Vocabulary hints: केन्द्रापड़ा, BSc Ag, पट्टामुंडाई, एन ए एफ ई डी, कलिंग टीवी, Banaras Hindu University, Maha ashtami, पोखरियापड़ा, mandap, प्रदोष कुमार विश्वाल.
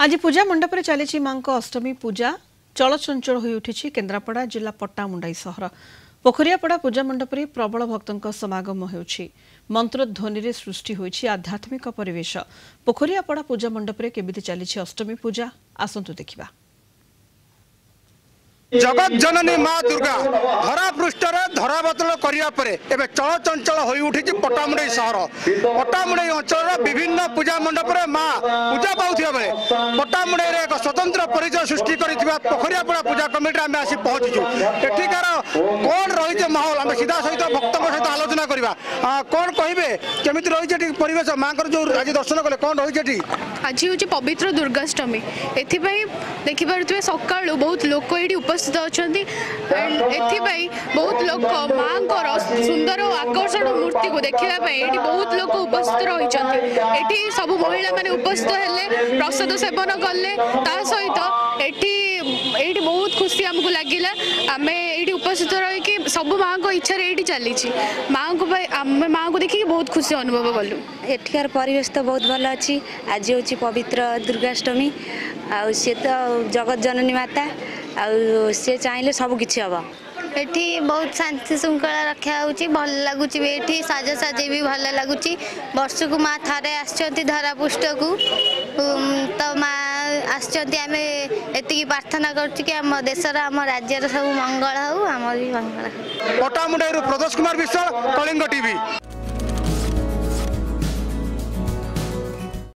आज पूजा मंडप रे चली मां को अष्टमी पूजा चलचंचल हो उठी केन्द्रापड़ा जिला पट्टामुंडाई सहर पोखरियापड़ा पूजा मंडप रे प्रबल भक्तों का समागम होउछि। मंत्रध्वनि रे सृष्टि होइछि आध्यात्मिक परिवेश। पोखरियापड़ा पूजा मंडप रे केबिति चली अष्टमी पूजा आसंतु देखिबा। जगत जननी माँ दुर्गा धरापृष्ठ धराबदल करने एवं चलचंचल हो उठी पट्टामुंडाई सहर। पट्टामुंडाई अंचल विभिन्न पूजा मंडप में माँ पूजा पाता बेले पट्टामुंडाई एक स्वतंत्र परिचय सृष्टि कर पोखरियापड़ा पूजा कमिटी आम आसी पहुंचीचु। एठिकार कौन रही माहौल आम सीधा सहित भक्तों सहित आलोचना करवा। कौन कहे केमी रही परिवेश माँ जो आज दर्शन कले कौन रही आज हूँ पवित्र दुर्गाष्टमी एपाई देखिपे सका बहुत लोक ये उपस्थित अच्छा एंड एपाई बहुत लोग माँ सुंदर आकर्षण मूर्ति को देखा बहुत लोग उपस्थित रही सब महिला मैंने उपस्थित हेले प्रसाद सेवन कले सहित बहुत खुशी आमको लगे आम ये उपस्थित रही सब माँ को इच्छा ये चली माँ को देखिए बहुत खुशी अनुभव कलु। एठिकार परिवेश तो बहुत भल अच्छी आज हूँ पवित्र दुर्गाष्टमी आ सी तो जगत जननी माता आ सी चाहिए सबकि हम ये बहुत शांति श्रृंखला रखा हो भल लगुच भी साजसाजी भी भल लगुच वर्ष को माँ थे आसपुष्ट को तो माँ आसमें ये प्रार्थना करम देशर आम राज्यर सब मंगल हो। पट्टामुंडाई प्रदोष कुमार विश्वाल, कलिंग टीवी।